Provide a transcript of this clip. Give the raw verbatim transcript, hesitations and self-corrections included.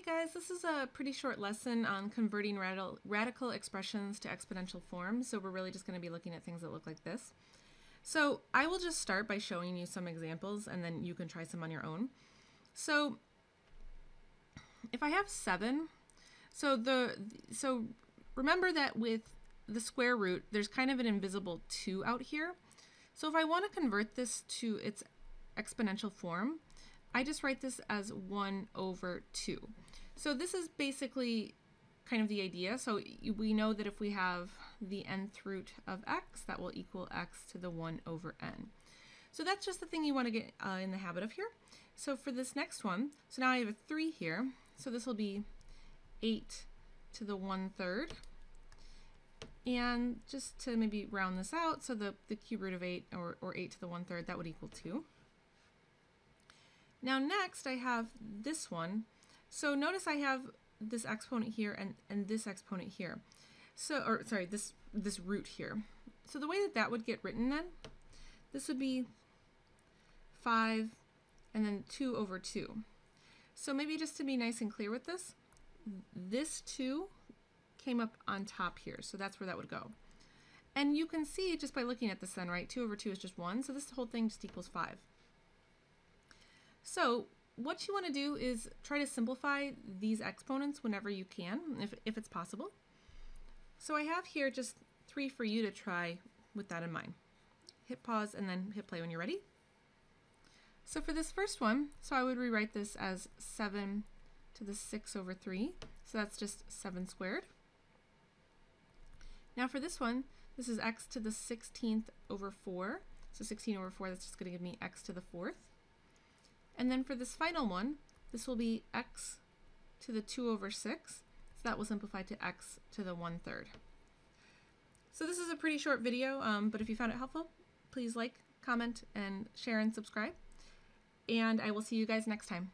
Hey guys, this is a pretty short lesson on converting radical, radical expressions to exponential forms, so we're really just going to be looking at things that look like this. So I will just start by showing you some examples and then you can try some on your own. So if I have seven, so the so remember that with the square root there's kind of an invisible two out here. So if I want to convert this to its exponential form, I just write this as one over two. So this is basically kind of the idea. So we know that if we have the nth root of x, that will equal x to the one over n. So that's just the thing you want to get uh, in the habit of here. So for this next one, so now I have a three here. So this will be eight to the one third. And just to maybe round this out, so the, the cube root of eight or, or eight to the one third, that would equal two. Now next I have this one. So notice I have this exponent here and, and this exponent here. So, or sorry, this, this root here. So the way that that would get written then, this would be five and then two over two. So maybe just to be nice and clear with this, this two came up on top here. So that's where that would go. And you can see just by looking at this then, right? Two over two is just one. So this whole thing just equals five. So what you want to do is try to simplify these exponents whenever you can, if, if it's possible. So I have here just three for you to try with that in mind. Hit pause and then hit play when you're ready. So for this first one, so I would rewrite this as seven to the six over three. So that's just seven squared. Now for this one, this is x to the sixteenth over four. So sixteen over four, that's just going to give me x to the fourth. And then for this final one, this will be x to the two over six. So that will simplify to x to the one third. So this is a pretty short video, um, but if you found it helpful, please like, comment, and share and subscribe. And I will see you guys next time.